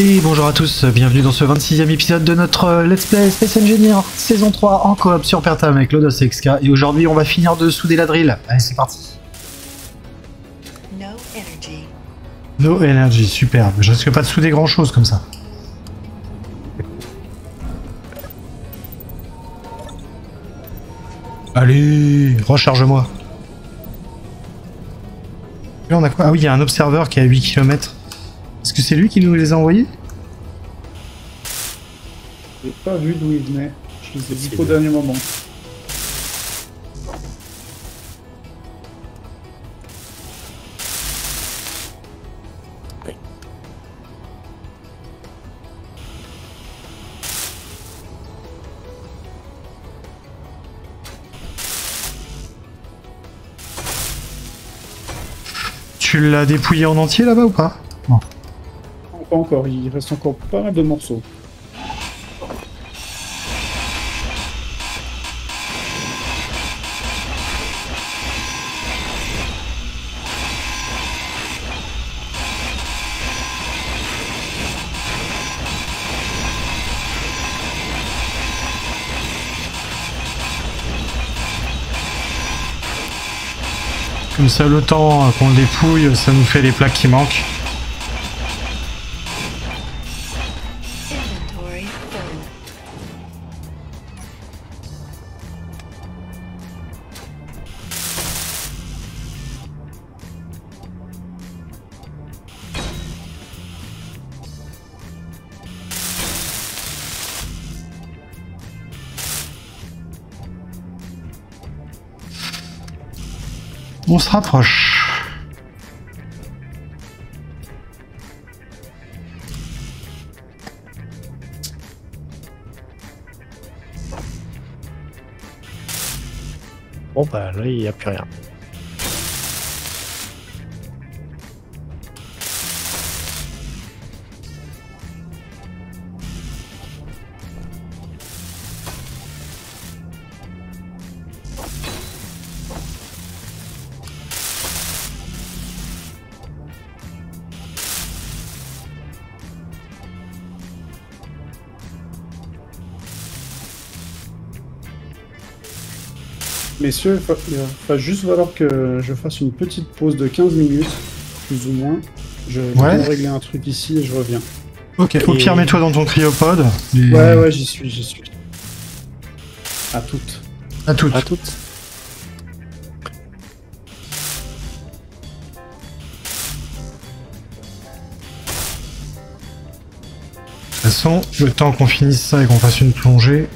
Et bonjour à tous, bienvenue dans ce 26e épisode de notre Let's Play Space Engineers saison 3 en coop sur Pertam avec Lodos et XK. Et aujourd'hui on va finir de souder la drill. Allez, c'est parti. No energy, superbe. Je risque pas de souder grand chose comme ça. Allez, recharge-moi. Là on a quoi? Ah oui, il y a un observeur qui est à 8 km. Est-ce que c'est lui qui nous les a envoyés? J'ai pas vu d'où il venait. Je les ai dit au dernier moment. Tu l'as dépouillé en entier là-bas ou pas? Non. Pas encore, il reste encore pas mal de morceaux. Comme ça, le temps qu'on le dépouille, ça nous fait les plaques qui manquent. On se rapproche. Bon bah là il n'y a plus rien. Messieurs, il va juste falloir que je fasse une petite pause de 15 minutes, plus ou moins. Je vais régler un truc ici et je reviens. Ok, et... au pire, mets-toi dans ton cryopode. Et... Ouais, j'y suis. À toutes. À toutes. De toute façon, le temps qu'on finisse ça et qu'on fasse une plongée...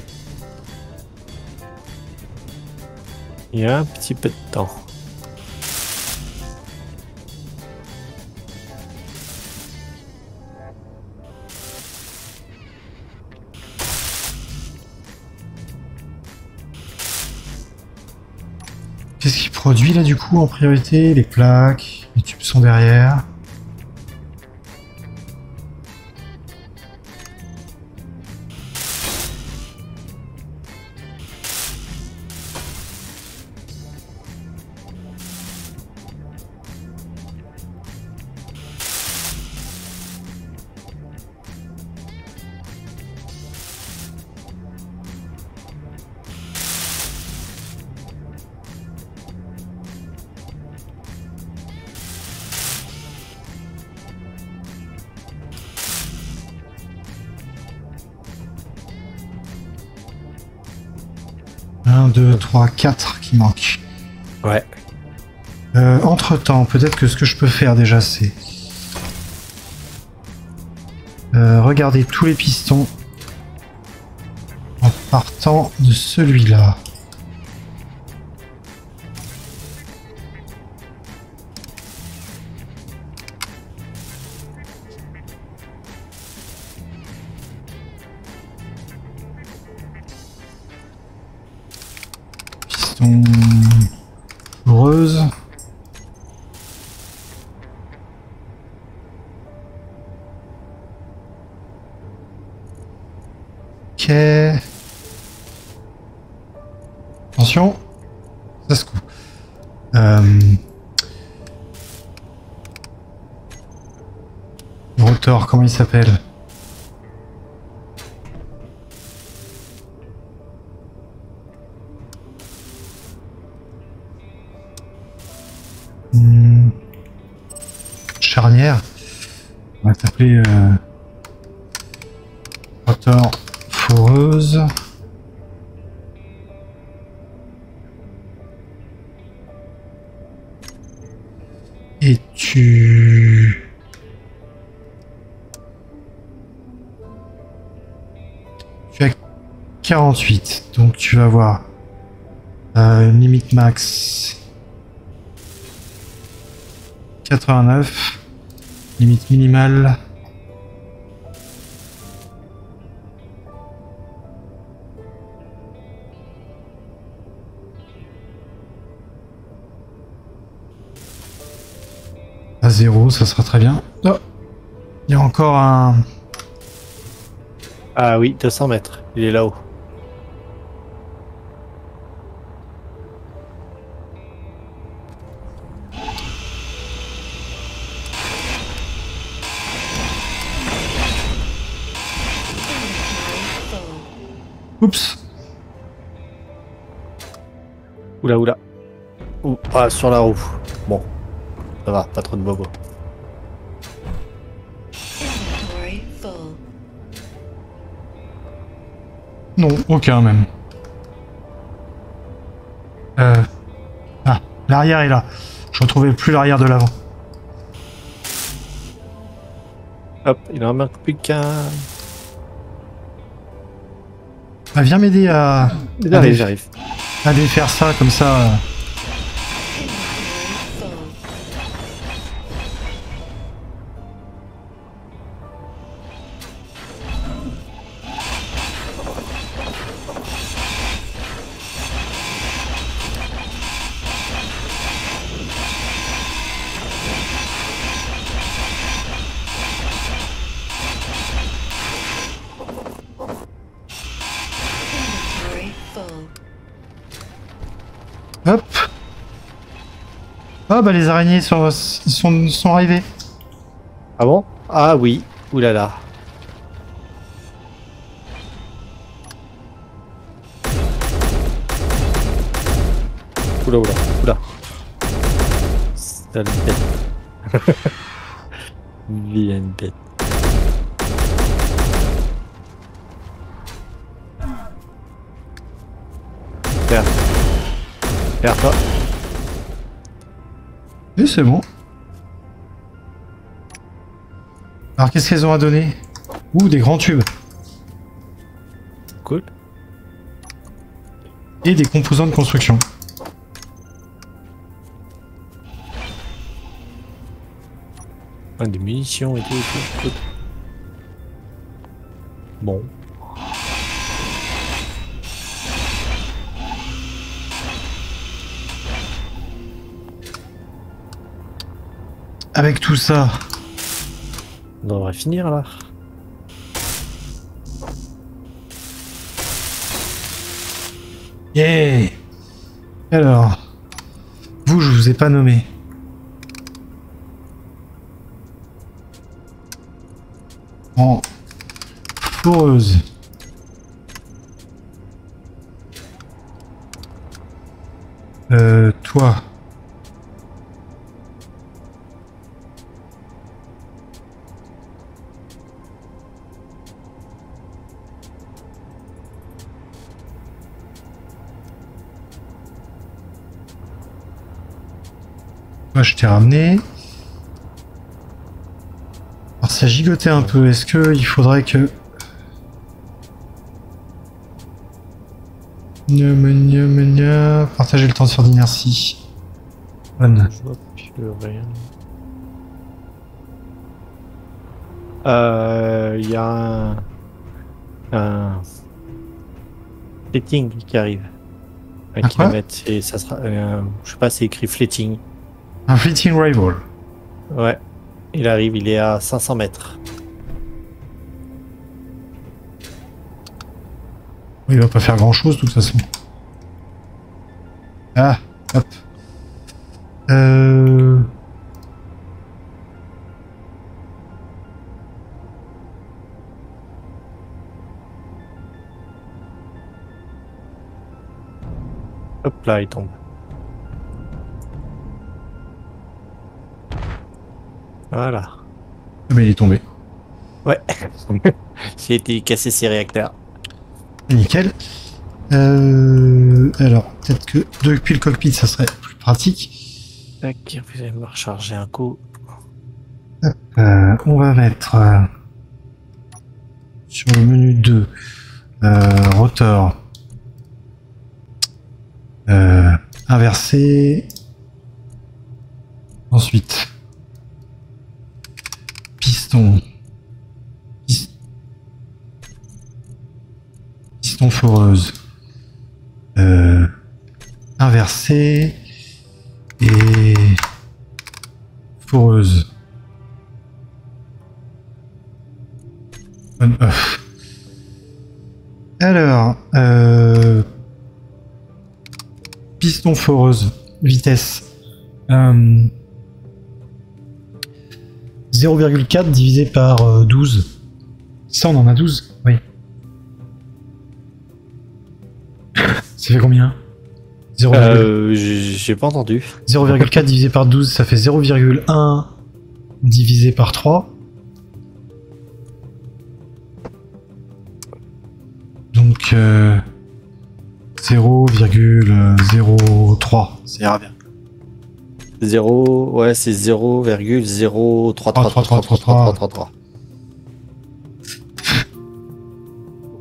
Il y a un petit peu de temps. Qu'est-ce qu'il produit là du coup en priorité? Les plaques, les tubes sont derrière. Quatre qui manquent. Ouais. Entre temps, peut-être que ce que je peux faire déjà, c'est regarder tous les pistons en partant de celui-là. Heureuse. Ok. Attention, ça se coupe. Rotor, comment il s'appelle? s'appeler rotor foreuse. Et tu... Tu as 48, donc tu vas avoir une limite max 89, limite minimale 0, ça sera très bien. Oh, il y a encore un... Ah oui, 200 mètres, il est là-haut. Oups. Oula, oula. Ouh, ah, sur la roue. Bon. Ça va, pas trop de bobo. Non, aucun même. Ah, l'arrière est là. Je ne retrouvais plus l'arrière de l'avant. Hop, il en manque plus qu'un. Bah, viens m'aider à... J'arrive, j'arrive. À défaire ça, comme ça... Hop. Ah bah les araignées sont arrivées. Ah bon? Ah oui. Oulala. Oula oula oula. Sale bête. Vilaine bête. Perds-toi. Et c'est bon. Alors qu'est-ce qu'elles ont à donner? Ouh, des grands tubes. Cool. Et des composants de construction. Ah, des munitions et tout. Cool. Bon. Avec tout ça, on devrait finir là. Yeah. Alors, vous, je vous ai pas nommé. En foreuse. Toi. Je t'ai ramené. Alors ça gigotait un peu. Est-ce que il faudrait que... Partager le temps sur d'inertie. Voilà. Il y a un fleeting qui arrive. Un kilomètre. Et ça sera... je sais pas, c'est écrit fleeting. Un Fleeting Rival. Ouais, il arrive, il est à 500 mètres. Il va pas faire grand chose de toute façon. Ah, hop. Hop là, il tombe. Voilà. Mais il est tombé. Ouais. J'ai été cassé ses réacteurs. Nickel. Alors, peut-être que depuis le cockpit, ça serait plus pratique. Tac, vous allez me recharger un coup. Hop, on va mettre sur le menu 2, rotor inversé. Ensuite, piston. Piston foreuse. Inversé et foreuse. On-off. Alors, piston foreuse, vitesse 0,4 divisé par 12. Ça, on en a 12? Oui. Ça fait combien? J'ai pas entendu. 0,4 divisé par 12, ça fait 0,1 divisé par 3. Donc 0,03. Ça ira bien. 0, ouais, c'est 0,03333333.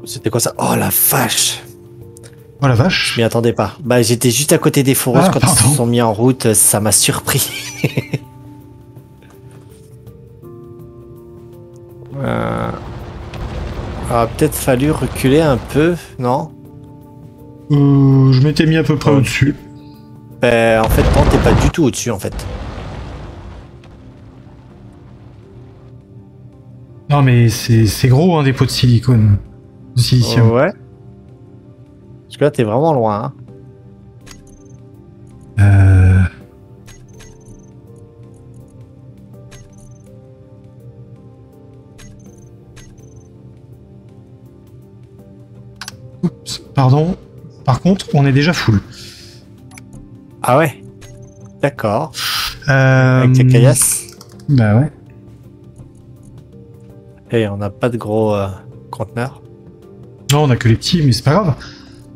C'était quoi ça? Oh la vache! Oh la vache! Je m'y attendais pas. Bah j'étais juste à côté des fourrures quand ils se sont mis en route, ça m'a surpris. Ah, peut-être fallu reculer un peu, non? Je m'étais mis à peu près au-dessus. En fait, non, t'es pas du tout au-dessus, en fait. Non, mais c'est gros, hein, des pots de silicone. De silicium. Ouais. Parce que là, t'es vraiment loin, hein. Oups, pardon. Par contre, on est déjà full. Ah ouais, d'accord. Avec la caillasse. Bah ouais. Et on n'a pas de gros conteneurs. Non, on a que les petits, mais c'est pas grave.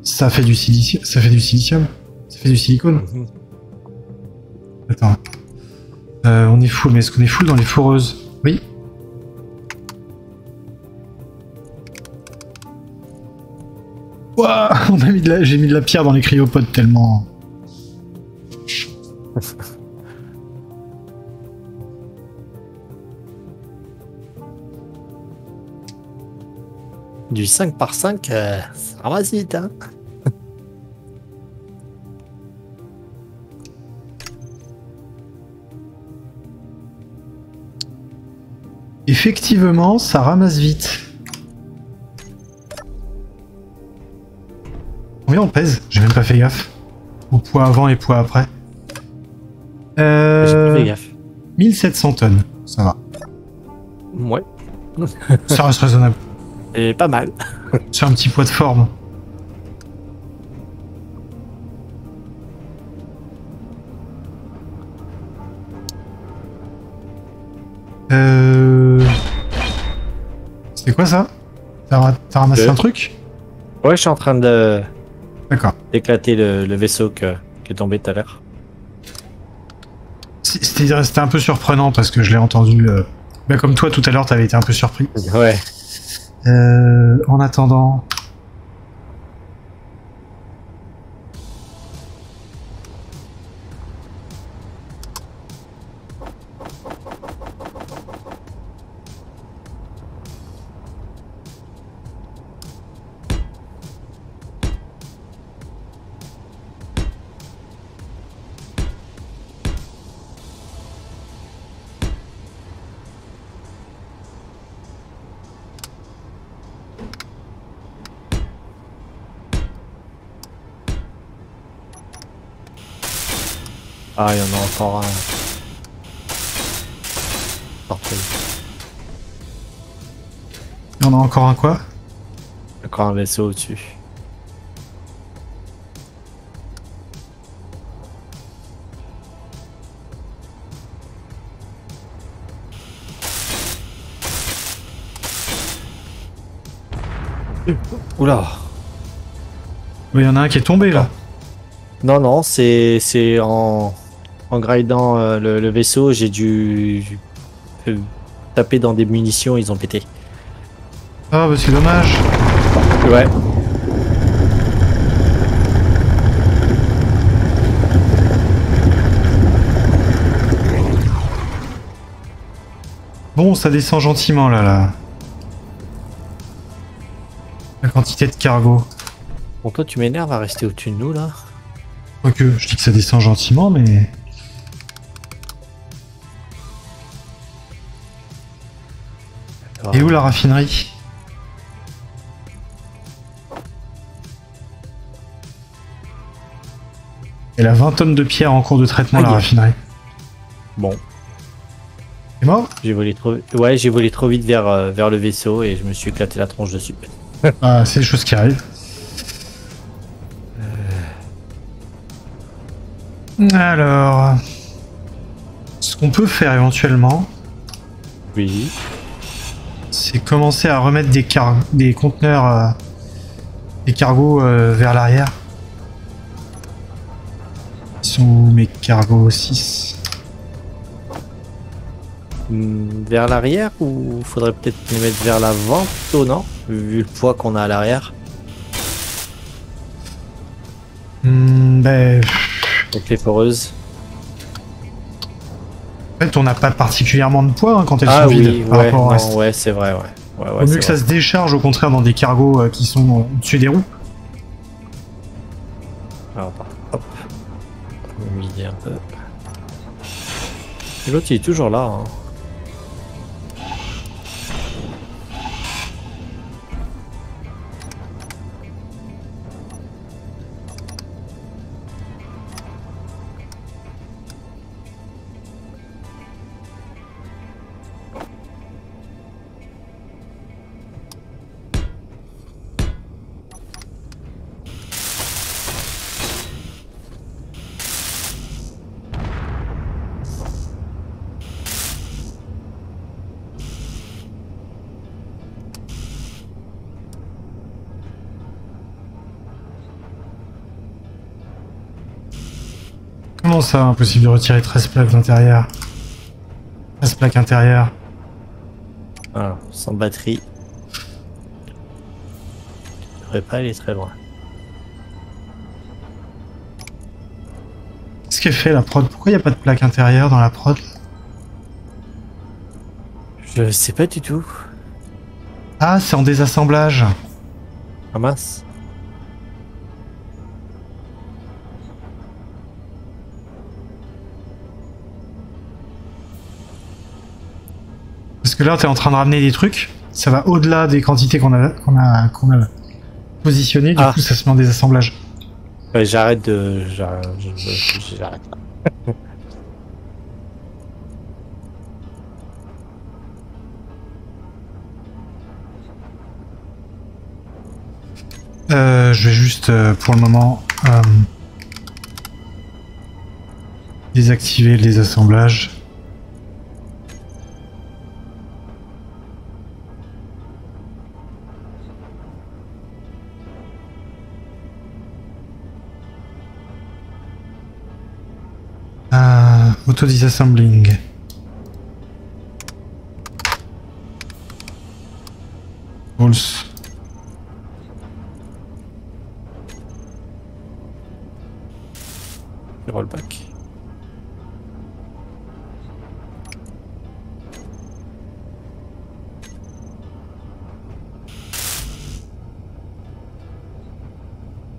Ça fait du silicium. Ça fait du silicium. Ça fait du silicone. Mm-hmm. Attends. On est full, mais est-ce qu'on est full dans les foreuses? Oui. Ouah, on a mis de la... J'ai mis de la pierre dans les cryopodes tellement... Du 5×5, ça ramasse vite, hein. Effectivement, ça ramasse vite. Combien on pèse? J'ai même pas fait gaffe. Au poids avant et poids après. 1700 tonnes, ça va. Ouais. Ça reste raisonnable. Et pas mal. C'est un petit poids de forme. C'est quoi ça? T'as ramassé un truc? Ouais, je suis en train de... D'accord. D'éclater le vaisseau qui est tombé tout à l'heure. C'était un peu surprenant parce que je l'ai entendu. Ben comme toi tout à l'heure, t'avais été un peu surpris. Ouais. En attendant. Ah, il y en a encore un. Il y en a encore un quoi? Encore un vaisseau au-dessus. Oula. Il y en a un qui est tombé là. Non, non, c'est en gridant le vaisseau, j'ai dû taper dans des munitions, ils ont pété. Ah, bah c'est dommage. Ouais. Bon, ça descend gentiment là, la quantité de cargo. Bon, toi tu m'énerves à rester au-dessus de nous là. Quoique, je dis que ça descend gentiment, mais... Attends. Et où la raffinerie? Elle a 20 tonnes de pierre en cours de traitement, la raffinerie. Bon. T'es mort? J'ai volé trop... Ouais, j'ai volé trop vite vers le vaisseau et je me suis éclaté la tronche dessus. Ah, c'est les choses qui arrivent. Alors... Ce qu'on peut faire éventuellement... Oui. C'est commencer à remettre des conteneurs... des cargos vers l'arrière. Sont mes cargos 6 vers l'arrière, ou faudrait peut-être les mettre vers l'avant plutôt, non, vu le poids qu'on a à l'arrière. Ben... Avec les foreuses. En fait, on n'a pas particulièrement de poids hein, quand elles sont vides. Oui, par rapport au reste. Ouais, c'est vrai. Ouais, vaut mieux que ça se décharge au contraire dans des cargos qui sont au-dessus des roues. Alors, hop. Un peu. L'autre il est toujours là. Hein. Ça, impossible de retirer 13 plaques d'intérieur. 13 plaques intérieures. Voilà, sans batterie. Je devrais pas aller très loin. Qu'est-ce qu'elle fait la prod? Pourquoi il n'y a pas de plaque intérieure dans la prod? Je sais pas du tout. Ah, c'est en désassemblage. Ah mince. Parce que là, tu es en train de ramener des trucs, ça va au-delà des quantités qu'on a positionnées, du coup, ça se met en désassemblage. Ouais, j'arrête. Je vais juste, pour le moment, désactiver le désassemblage. Auto-disassembling. Tools. Rollback.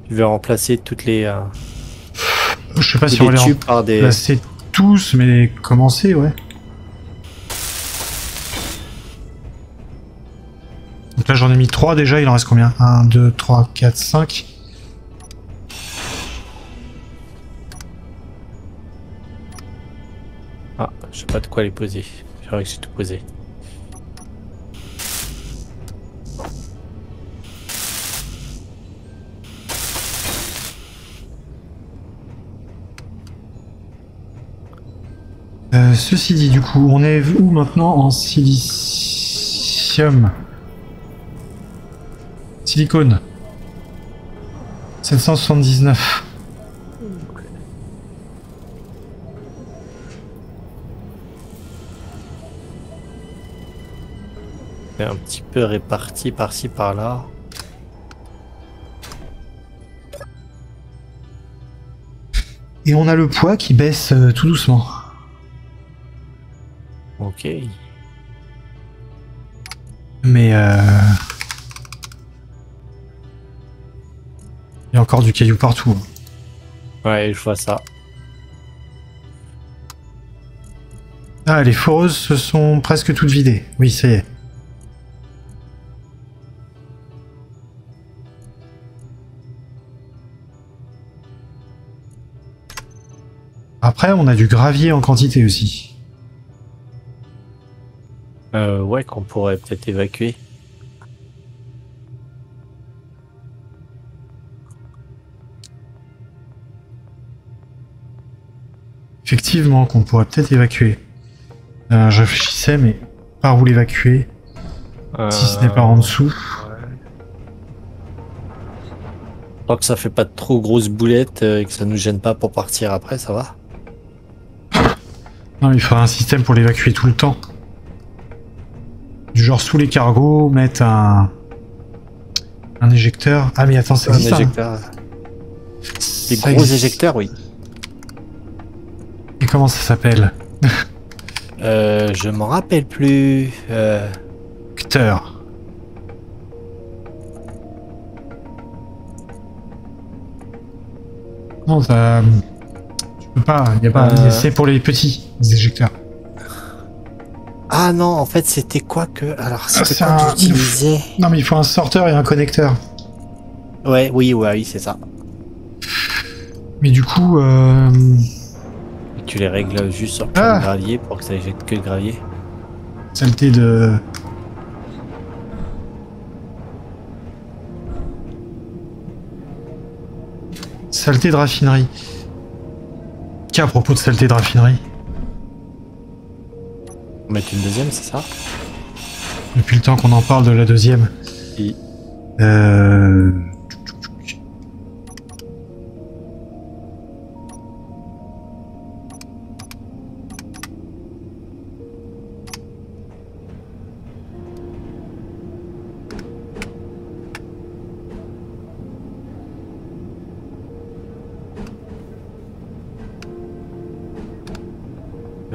Tu veux remplacer toutes les... Je sais pas si on les remplacer des... tous, mais commencer, ouais. Donc là, j'en ai mis 3 déjà, il en reste combien? 1, 2, 3, 4, 5. Ah, je sais pas de quoi les poser. C'est vrai que j'ai tout posé. Ceci dit, du coup, on est où maintenant en silicium? silicone. 779. C'est un petit peu réparti par-ci par-là. Et on a le poids qui baisse tout doucement. Ok. Mais il y a encore du caillou partout. Ouais, je vois ça. Ah, les foreuses se sont presque toutes vidées. Oui, ça y est. Après, on a du gravier en quantité aussi. Ouais, qu'on pourrait peut-être évacuer. Effectivement, qu'on pourrait peut-être évacuer. Je réfléchissais, mais par où l'évacuer si ce n'est pas en dessous. Je crois que ça fait pas de trop grosse boulette et que ça nous gêne pas pour partir après, ça va? Non, mais il faudra un système pour l'évacuer tout le temps. Du genre sous les cargos, mettre un éjecteur. Ah mais attends, c'est un éjecteur. Des gros éjecteurs, oui. Et comment ça s'appelle? Je m'en rappelle plus. Éjecteur. Non, ça... Il n'y a pas c'est pour les petits, les éjecteurs. Ah non, en fait, c'était quoi que... Alors, c'était quoi que j'utilisais ? Non, mais il faut un sorteur et un connecteur. Ouais, oui, c'est ça. Mais du coup... Tu les règles juste sur le gravier pour que ça éjecte que le gravier. Saleté de... Saleté de raffinerie. Tiens, à propos de saleté de raffinerie. On met une deuxième, c'est ça? Depuis le temps qu'on en parle de la deuxième. Oui.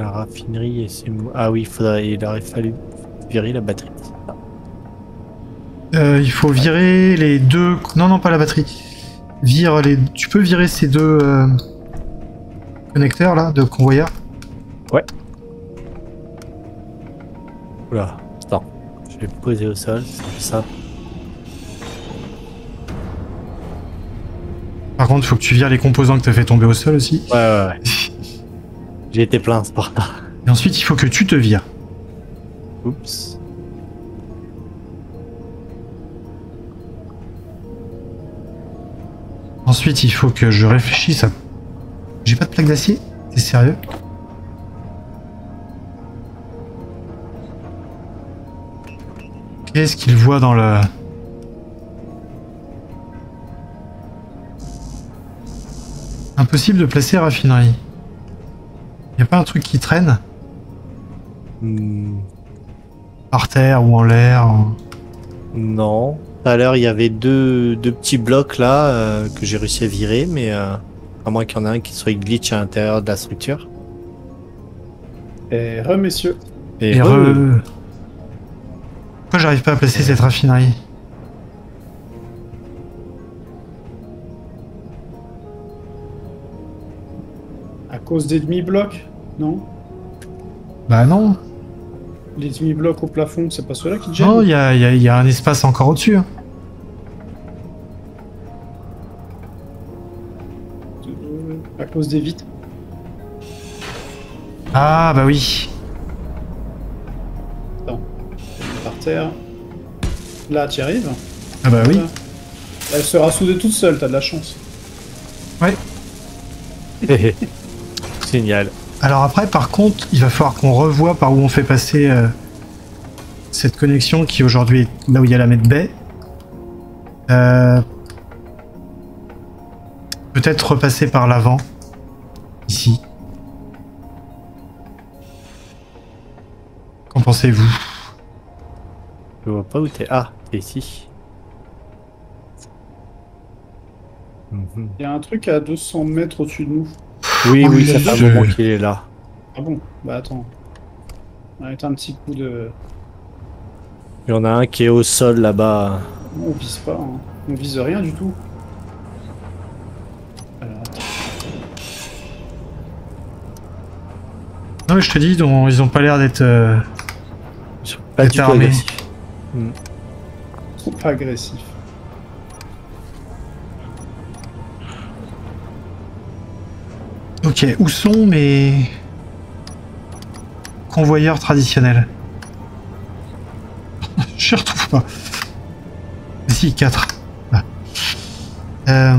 Raffinerie et c'est... Ah oui, il aurait fallu virer la batterie. Il faut virer les deux... Non, non, pas la batterie. Vire les... Tu peux virer ces deux connecteurs, là, de convoyeur? Ouais. Oula, attends. Je vais me poser au sol, c'est ça. Par contre, faut que tu vires les composants que t'as fait tomber au sol aussi. Ouais. J'ai été plein, c'est pas. Et ensuite, il faut que tu te vires. Oups. Ensuite, il faut que je réfléchisse à... J'ai pas de plaque d'acier? T'es sérieux? Qu'est-ce qu'il voit dans le... Impossible de placer la raffinerie. Y'a pas un truc qui traîne? Par terre ou en l'air? Non. Tout à l'heure, il y avait deux petits blocs là que j'ai réussi à virer, mais à moins qu'il y en ait un qui soit glitch à l'intérieur de la structure. Et re, messieurs. Et re. Pourquoi j'arrive pas à placer cette raffinerie? Des demi-blocs, non? Bah non. Les demi-blocs au plafond, c'est pas ceux-là qui te gênent? Non, il y a un espace encore au-dessus. À cause des vitres. Ah bah oui. Attends. Par terre. Là, t'y arrives? Ah bah oui. Elle sera soudée toute seule, t'as de la chance. Ouais. Génial. Alors après, par contre, il va falloir qu'on revoie par où on fait passer cette connexion qui aujourd'hui est là où il y a la medbay. Peut-être repasser par l'avant. Ici. Qu'en pensez-vous? Je vois pas où t'es. Ah, t'es ici. Il y a un truc à 200 mètres au-dessus de nous. Oui, oui, ça fait un moment qu'il est là. Ah bon? Bah attends. On va mettre un petit coup de... Il y en a un qui est au sol là-bas. On vise pas, hein. On vise rien du tout. Alors, non mais je te dis, ils ont pas l'air d'être... Pas du tout agressifs. Ils sont pas agressifs. Ok, où sont mes convoyeurs traditionnels? Je les retrouve pas. Si, 4. Ah.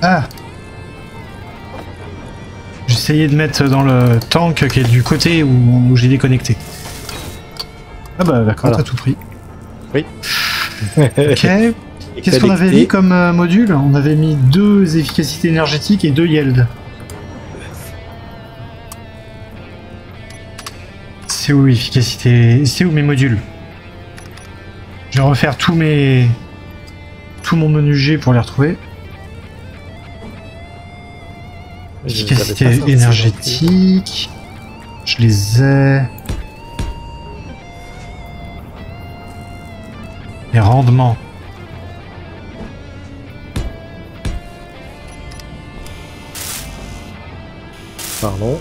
Ah, j'essayais de mettre dans le tank qui est du côté où j'ai déconnecté. Ah bah d'accord, voilà. À tout prix. Oui. Ok. Qu'est-ce qu'on avait mis comme module? On avait mis 2 efficacités énergétiques et 2 yield. C'est où efficacité? C'est où mes modules? Je vais refaire tout mon menu G pour les retrouver. Efficacité énergétique. Je les ai. Les rendements. Pardon.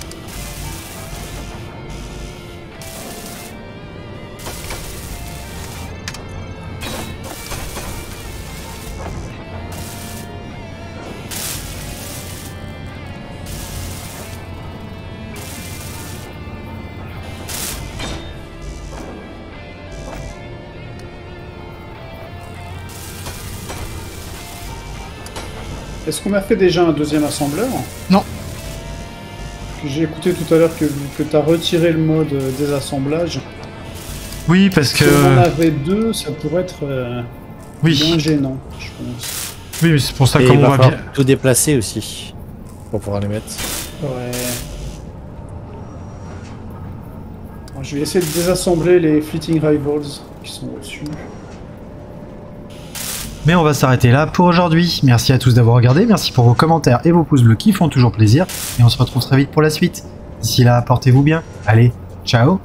Est-ce qu'on a fait déjà un deuxième assembleur? Non. J'ai écouté tout à l'heure que tu as retiré le mode désassemblage. Oui, parce que... Si on en avait 2, ça pourrait être bien gênant, je pense. Oui, mais c'est pour ça qu'on va bien... tout déplacer aussi, pour pouvoir les mettre. Ouais. Alors, je vais essayer de désassembler les Fleeting Rivals qui sont au-dessus. Mais on va s'arrêter là pour aujourd'hui. Merci à tous d'avoir regardé, merci pour vos commentaires et vos pouces bleus qui font toujours plaisir. Et on se retrouve très vite pour la suite. D'ici là, portez-vous bien. Allez, ciao!